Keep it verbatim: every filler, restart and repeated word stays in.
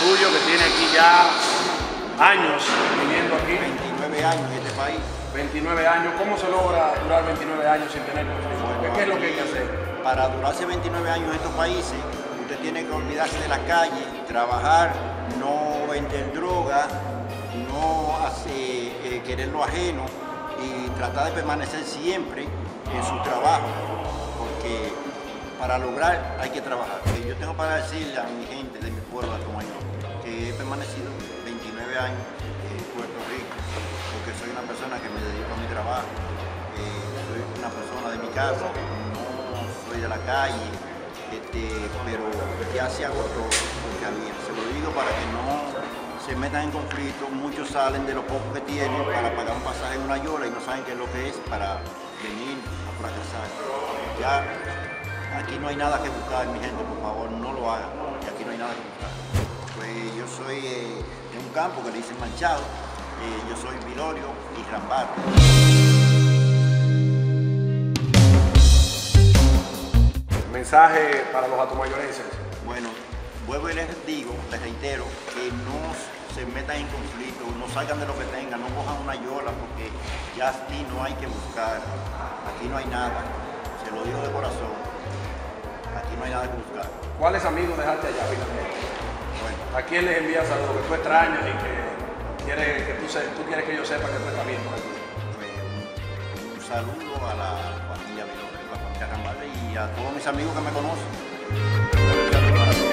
suyo que tiene aquí ya años viviendo aquí. veintinueve años en este país. veintinueve años. ¿Cómo se logra durar veintinueve años sin tener contribución? ¿Qué es lo que hay que hacer? Para durarse veintinueve años en estos países, usted tiene que olvidarse de las calles, trabajar, no vender drogas, no hacer, eh, querer lo ajeno y tratar de permanecer siempre en su trabajo, porque para lograr hay que trabajar. Yo tengo para decirle a mi gente de mi pueblo, de Hatomayor, que he permanecido veintinueve años en Puerto Rico, porque soy una persona que me dedico a mi trabajo, eh, soy una persona de mi casa, no soy de la calle, este, pero ya se agotó lo que había. Se lo digo para que no se metan en conflicto. Muchos salen de lo poco que tienen para pagar un pasaje en una yola y no saben qué es lo que es para venir a fracasar. Ya, aquí no hay nada que buscar, mi gente, por favor, no lo hagan, aquí no hay nada que buscar. Pues yo soy eh, de un campo que le dicen Manchado, eh, yo soy Milorio y Rambar. Mensaje para los hatomayorenses. Bueno, vuelvo y les digo, les reitero, que no se metan en conflicto, no salgan de lo que tengan, no cojan una yola, porque ya aquí no hay que buscar, aquí no hay nada, se lo digo de corazón, aquí no hay nada que buscar. ¿Cuáles amigos dejaste allá? Bueno, ¿a quién les envías algo que tú extrañas y que, quieres que, tú, se, tú quieres que yo sepa que tú estás bien? Un, un saludo a la familia Milorio, a la familia Rambalde y a todos mis amigos que me conocen.